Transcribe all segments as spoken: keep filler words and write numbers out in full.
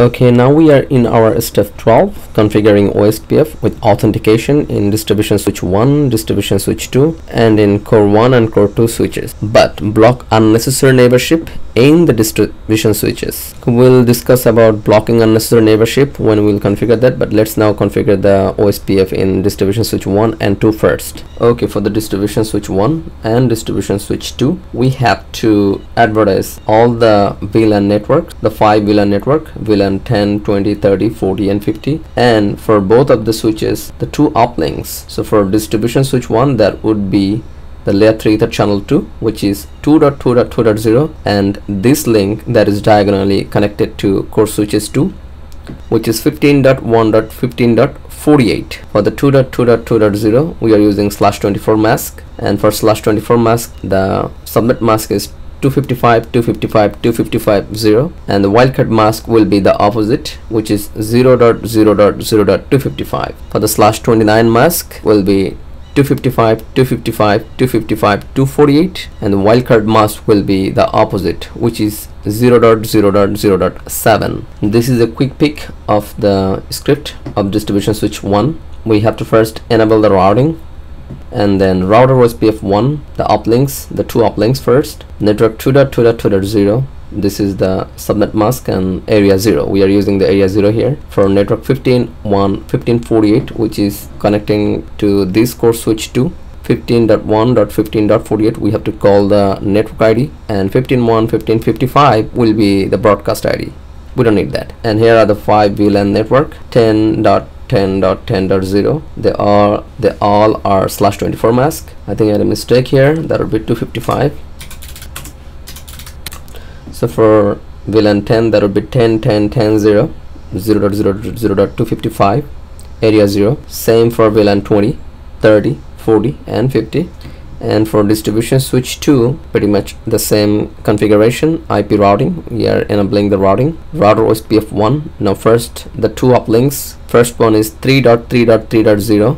Okay, now we are in our step twelve, configuring O S P F with authentication in distribution switch one, distribution switch two, and in core one and core two switches, but block unnecessary neighborship in the distribution switches. We'll discuss about blocking unnecessary neighborship when we'll configure that, but let's now configure the O S P F in distribution switch one and two first. Okay, for the distribution switch one and distribution switch two, we have to advertise all the V LAN networks, the five V LAN network, V LAN ten, twenty, thirty, forty and fifty, and for both of the switches the two uplinks. So for distribution switch one, that would be the layer three Ether channel two, which is two dot two dot two dot zero, and this link that is diagonally connected to core switches two, which is fifteen dot one dot fifteen dot forty-eight. For the two dot two dot two dot zero we are using slash twenty-four mask, and for slash twenty-four mask the subnet mask is two fifty-five, two fifty-five, two fifty-five, zero, and the wildcard mask will be the opposite, which is zero dot zero dot zero dot two fifty-five. For the slash twenty-nine mask will be two fifty-five, two fifty-five, two fifty-five, two forty-eight, and the wildcard mask will be the opposite, which is zero dot zero dot zero dot seven. This is a quick pick of the script of distribution switch one. We have to first enable the routing, and then router O S P F one, the uplinks, the two uplinks first, network two dot two dot two dot zero, this is the subnet mask, and area zero, we are using the area zero here. For network fifteen dot one dot fifteen dot forty-eight, which is connecting to this core switch two, fifteen dot one dot fifteen dot forty-eight, we have to call the network I D, and fifteen dot one dot fifteen dot fifty-five will be the broadcast I D, we don't need that. And here are the five V LAN network, ten dot ten dot ten dot zero, they are they all are slash twenty-four mask. I think I had a mistake here, that would be two fifty-five. So for V LAN ten, that would be ten ten ten zero, zero dot zero dot zero dot two fifty-five, area zero, same for V LAN twenty, thirty, forty and fifty. And for distribution switch two, pretty much the same configuration, I P routing, we are enabling the routing, router O S P F one. Now first the two uplinks, first one is three dot three dot three dot zero,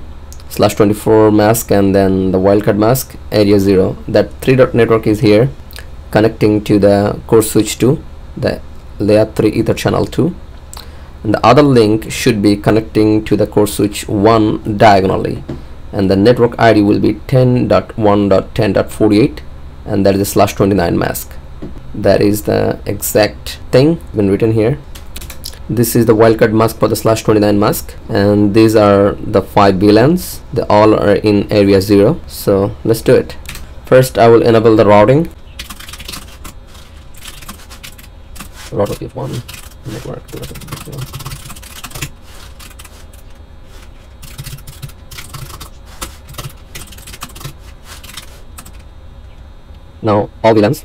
slash twenty-four mask, and then the wildcard mask, area zero. That three dot network is here connecting to the core switch two, the layer three Ether channel two, and the other link should be connecting to the core switch one diagonally, and the network I D will be ten dot one dot ten dot forty-eight, and that is a slash twenty-nine mask. That is the exact thing been written here. This is the wildcard mask for the slash twenty-nine mask, and these are the five V LANs, they all are in area zero. So let's do it. First I will enable the routing, router O S P F one, network two dot two dot two dot zero. Now all V LANs,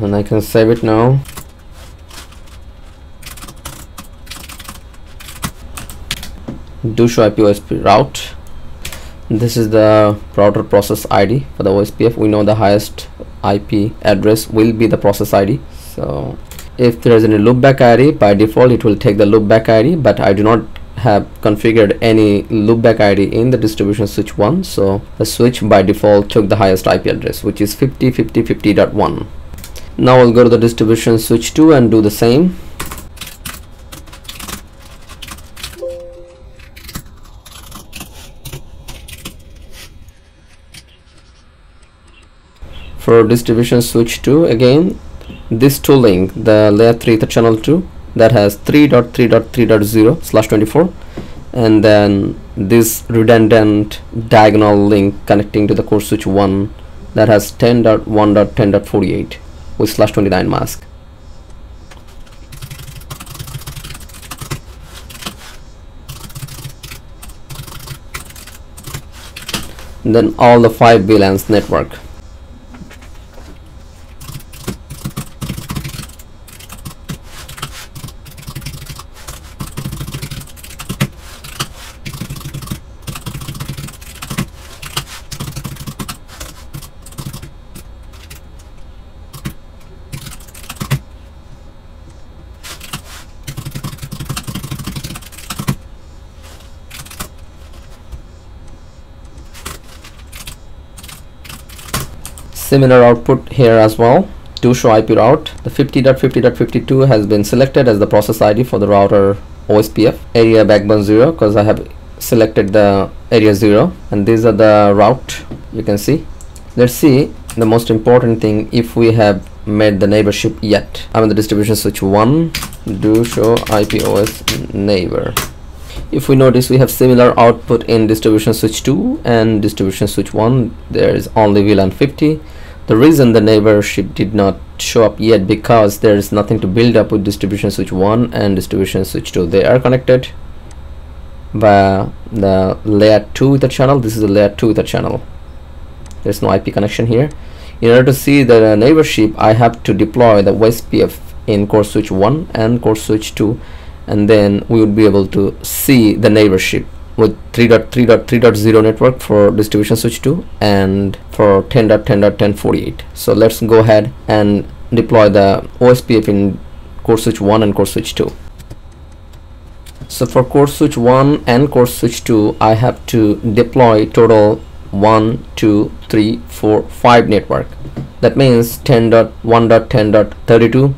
and I can save it now. Do show I P O S P route. This is the router process I D for the O S P F. We know the highest I P address will be the process I D. So if there is any loopback I D, by default it will take the loopback I D, but I do not have configured any loopback I D in the distribution switch one. So the switch by default took the highest I P address, which is fifty fifty fifty dot one. Now I'll go to the distribution switch two and do the same. For distribution switch two, again, this two link, the layer three the channel two, that has three dot three dot three dot zero slash twenty-four, and then this redundant diagonal link connecting to the core switch one that has ten dot one dot ten dot forty-eight. with slash twenty-nine mask. And then all the five V LANs network. similar output here as well to show I P route. The fifty dot fifty dot fifty-two has been selected as the process I D for the router O S P F area backbone zero, because I have selected the area zero, and these are the route you can see. Let's see the most important thing, if we have made the neighborship yet. I'm in the distribution switch one, do show I P O S neighbor. If we notice, we have similar output in distribution switch two and distribution switch one. There is only V LAN fifty. The reason the neighborship did not show up yet, because there is nothing to build up with distribution switch one and distribution switch two. They are connected by the layer two ether channel. This is the layer two ether channel. There's no I P connection here. In order to see the neighborship, I have to deploy the O S P F in core switch one and core switch two, and then we would be able to see the neighborship with three dot three dot three dot zero network for distribution switch two and for ten dot ten dot ten forty-eight. So let's go ahead and deploy the O S P F in core switch one and core switch two. So for core switch one and core switch two, I have to deploy total one two three four five network. That means ten dot one dot ten dot thirty-two,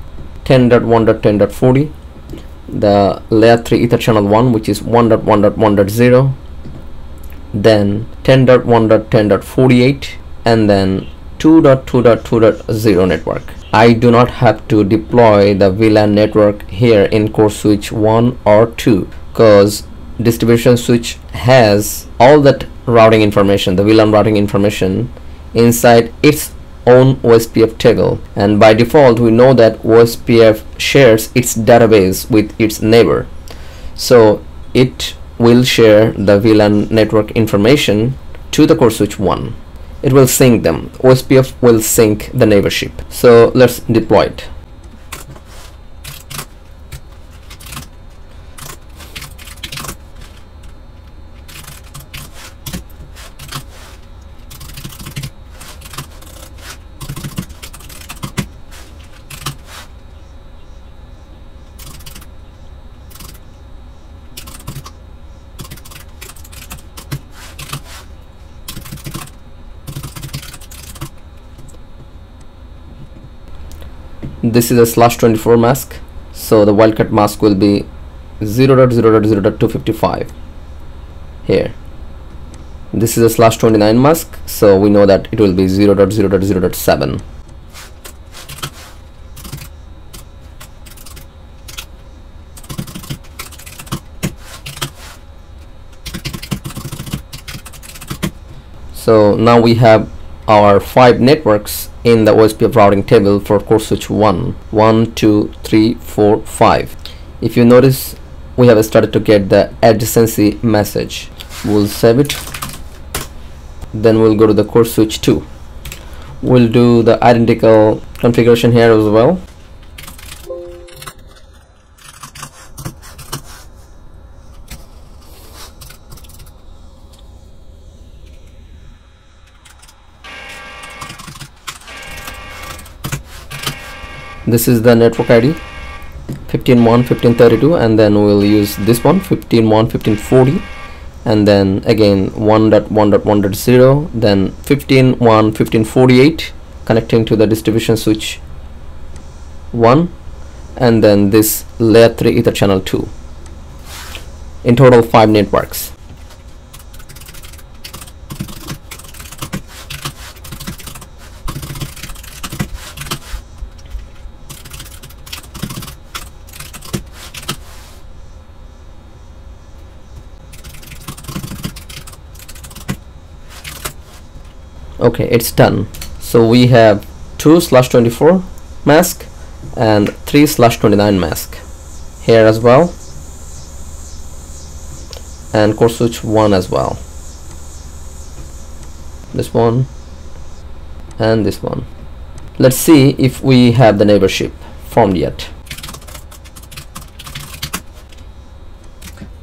ten dot one dot ten dot forty, the layer three ether channel one, which is one dot one dot one dot zero, then ten dot one dot ten dot forty-eight, and then two dot two dot two dot zero network. I do not have to deploy the V LAN network here in core switch one or two, because distribution switch has all that routing information, the V LAN routing information, inside its own O S P F table, and by default we know that O S P F shares its database with its neighbor, so it will share the V LAN network information to the core switch one. It will sync them. O S P F will sync the neighborship. So let's deploy it. This is a slash twenty-four mask, so the wildcat mask will be zero dot zero dot zero dot two fifty-five here. This is a slash twenty-nine mask, so we know that it will be zero dot zero dot zero dot seven. So now we have our five networks in the O S P F routing table for core switch one. one, two, three, four, five. If you notice, we have started to get the adjacency message. We'll save it. Then we'll go to the core switch two. We'll do the identical configuration here as well. This is the network I D fifteen one fifteen thirty-two, and then we'll use this one fifteen one fifteen forty, and then again one dot one dot one dot zero, then fifteen one fifteen forty-eight connecting to the distribution switch one, and then this layer three ether channel two. In total five networks. Okay, it's done. So we have two slash twenty-four mask and three slash twenty-nine mask here as well, and core switch one as well, this one and this one. Let's see if we have the neighborship formed yet.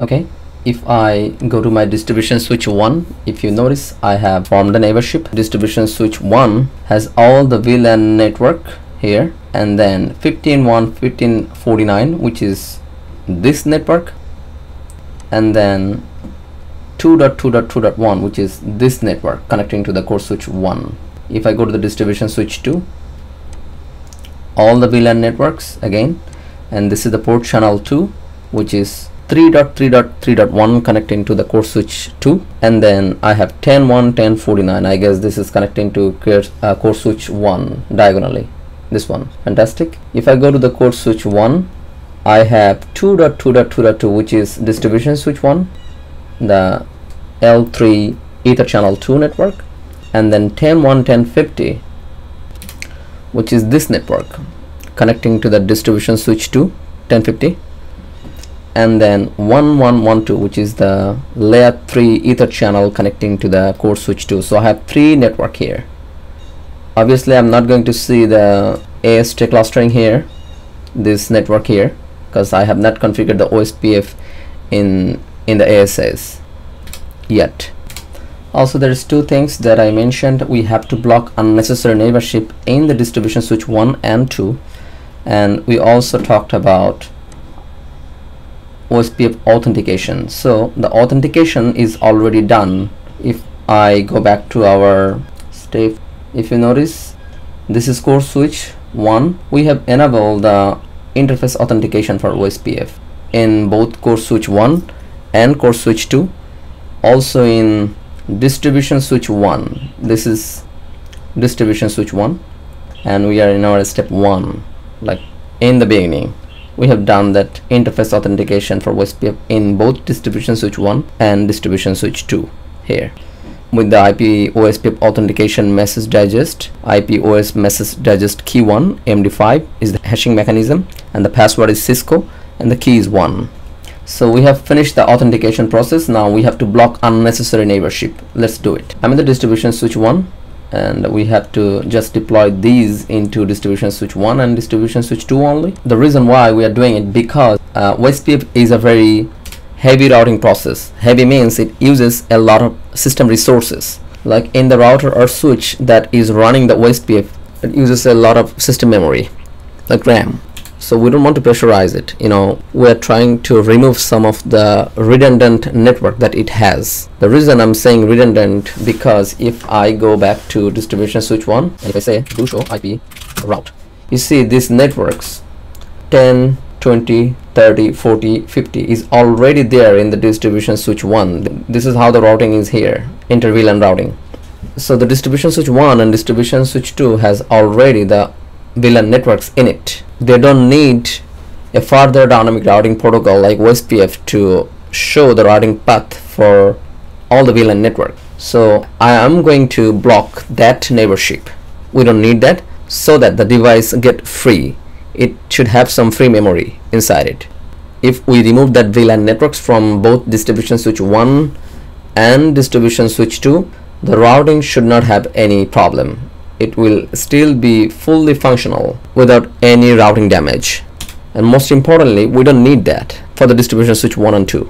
Okay, if I go to my distribution switch one, if you notice, I have formed a neighborship. Distribution switch one has all the V LAN network here, and then fifteen one fifteen forty-nine, which is this network, and then two dot two dot two dot one, which is this network connecting to the core switch one. if I go to the distribution switch to all the V LAN networks again, and this is the port channel two, which is three dot three dot three dot one connecting to the core switch two, and then I have ten one ten forty-nine. I guess this is connecting to uh, core switch one diagonally, this one. Fantastic. If I go to the core switch one, I have two dot two dot two dot two, which is distribution switch one, the L three ether channel two network, and then ten one ten fifty, which is this network connecting to the distribution switch two, ten fifty, and then one one one two, which is the layer three ether channel connecting to the core switch two. So I have three network here. Obviously I'm not going to see the A S T clustering here, this network here, because I have not configured the O S P F in in the A S S yet. Also, there's two things that I mentioned. We have to block unnecessary neighborship in the distribution switch one and two, and we also talked about O S P F authentication. So the authentication is already done. If I go back to our step, if you notice, this is core switch one. We have enabled the interface authentication for O S P F in both core switch one and core switch two, also in distribution switch one. This is distribution switch one, and we are in our step one. Like in the beginning, we have done that interface authentication for O S P F in both distribution switch one and distribution switch two here, with the I P O S P F authentication message digest. I P O S message digest key one, M D five is the hashing mechanism, and the password is Cisco, and the key is one. So we have finished the authentication process. Now we have to block unnecessary neighborship. Let's do it. I'm in the distribution switch one, and we have to just deploy these into distribution switch one and distribution switch two only. The reason why we are doing it, because uh, O S P F is a very heavy routing process. Heavy means it uses a lot of system resources. Like in the router or switch that is running the O S P F, it uses a lot of system memory, like RAM. So we don't want to pressurize it. You know, we're trying to remove some of the redundant network that it has. The reason I'm saying redundant, because if I go back to distribution switch one, and if I say do show I P route, you see these networks ten twenty thirty forty fifty is already there in the distribution switch one. This is how the routing is here, inter V LAN routing. So the distribution switch one and distribution switch two has already the V LAN networks in it. They don't need a further dynamic routing protocol like O S P F to show the routing path for all the V LAN network. So I am going to block that neighborship. We don't need that, so that the device get free. It should have some free memory inside it. If we remove that V LAN networks from both distribution switch one and distribution switch two, the routing should not have any problem. It will still be fully functional without any routing damage. And most importantly, we don't need that for the distribution switch one and two.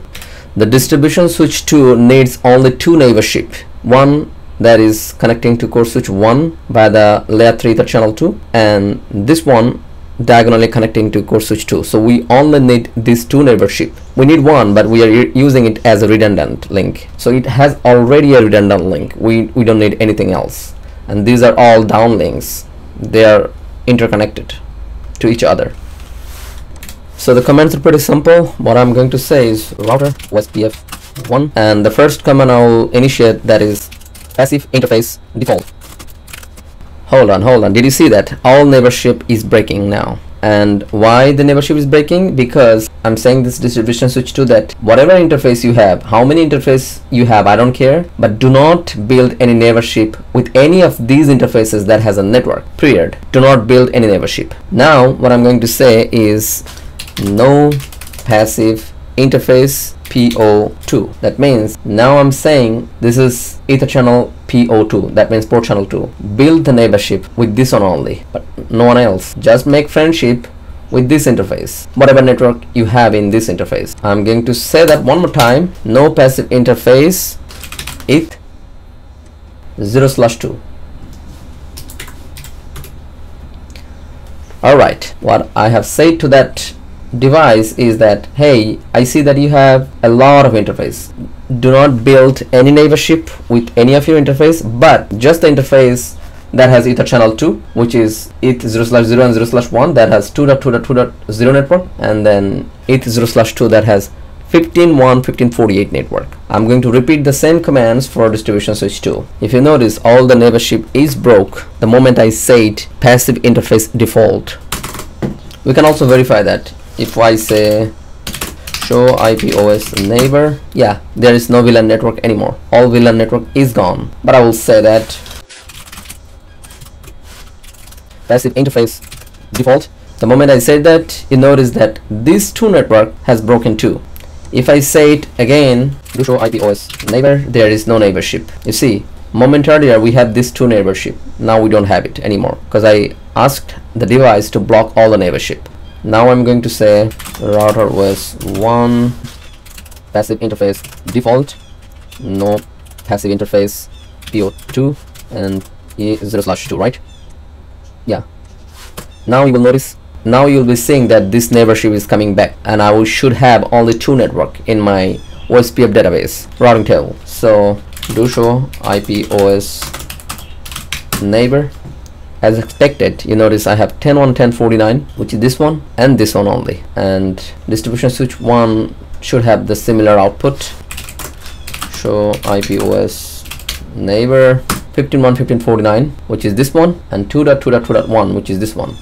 The distribution switch two needs only two neighborship. One that is connecting to core switch one by the layer three ether channel two, and this one diagonally connecting to core switch two. So we only need these two neighborship. We need one, but we are using it as a redundant link. So it has already a redundant link. We, we don't need anything else. And these are all downlinks. They are interconnected to each other. So the commands are pretty simple. What I'm going to say is router O S P F one, and the first command I'll initiate, that is passive interface default. Hold on, hold on. Did you see that? All neighborship is breaking now. And why the neighborship is breaking? Because I'm saying this distribution switch to that whatever interface you have, how many interface you have, I don't care, but do not build any neighborship with any of these interfaces that has a network. Period. Do not build any neighborship. Now what I'm going to say is no passive interface P O two. That means now I'm saying this is ether channel P O two, that means port channel two. Build the neighborship with this one only, but no one else. Just make friendship with this interface, whatever network you have in this interface. I'm going to say that one more time. No passive interface eth zero slash two. Alright, what I have said to that device is that, hey, I see that you have a lot of interface. Do not build any neighborship with any of your interface, but just the interface that has Ether channel two, which is eth zero slash zero and zero slash one that has two dot two dot two dot zero network, and then eth zero slash two that has fifteen one fifteen forty-eight network. I'm going to repeat the same commands for distribution switch two. If you notice, all the neighborship is broke the moment I said passive interface default. We can also verify that if I say show I P O S neighbor, yeah, there is no V LAN network anymore. All V LAN network is gone. But I will say that passive interface default. The moment I said that, you notice that this two network has broken too. If I say it again, do show I P O S neighbor, there is no neighborship. You see, moment earlier we had this two neighborship. Now we don't have it anymore because I asked the device to block all the neighborship. Now I'm going to say router was one passive interface default, no passive interface P O two and eth zero slash two, right? Yeah. Now you will notice, now you'll be seeing that this neighborship is coming back, and I should have only two network in my O S P F database routing table. So do show I P O S neighbor. As expected, you notice I have ten one ten forty-nine, which is this one and this one only, and distribution switch one should have the similar output. Show I P O S neighbor fifteen one fifteen forty-nine, which is this one, and two dot two dot two dot one, which is this one.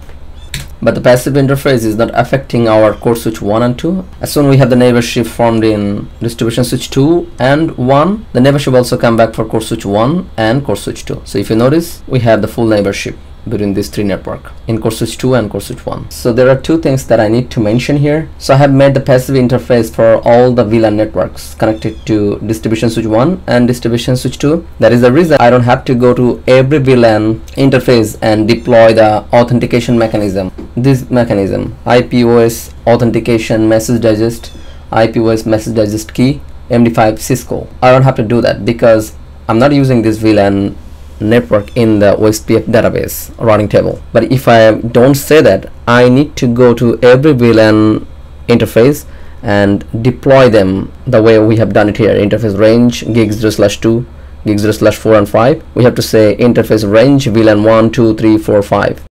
But the passive interface is not affecting our core switch one and two. As soon as we have the neighborship formed in distribution switch two and one, the neighborship also come back for core switch one and core switch two. So if you notice, we have the full neighborship between these three network in core switch two and core switch one. So there are two things that I need to mention here. So I have made the passive interface for all the V LAN networks connected to distribution switch one and distribution switch two. That is the reason I don't have to go to every V LAN interface and deploy the authentication mechanism. This mechanism, I P O S authentication message digest, I P O S message digest key, M D five Cisco. I don't have to do that because I'm not using this V LAN network in the O S P F database routing table. But if I don't say that, I need to go to every V LAN interface and deploy them the way we have done it here. Interface range gig zero slash two, gig zero slash four and five. We have to say interface range V LAN one, two, three, four, five.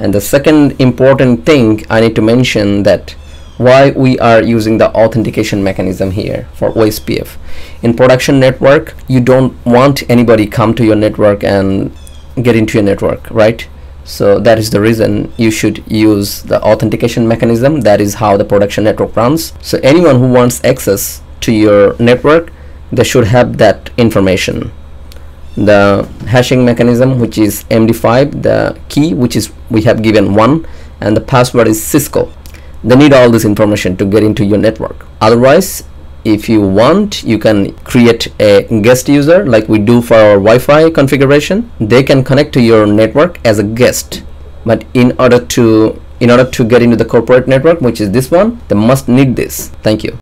And the second important thing I need to mention that why we are using the authentication mechanism here for O S P F. In production network, you don't want anybody come to your network and get into your network, right? So that is the reason you should use the authentication mechanism. That is how the production network runs. So anyone who wants access to your network, they should have that information. The hashing mechanism, which is M D five, the key, which is we have given one, and the password is Cisco. They need all this information to get into your network. Otherwise, if you want, you can create a guest user like we do for our Wi-Fi configuration. They can connect to your network as a guest, but in order to in order to get into the corporate network, which is this one, they must need this. Thank you.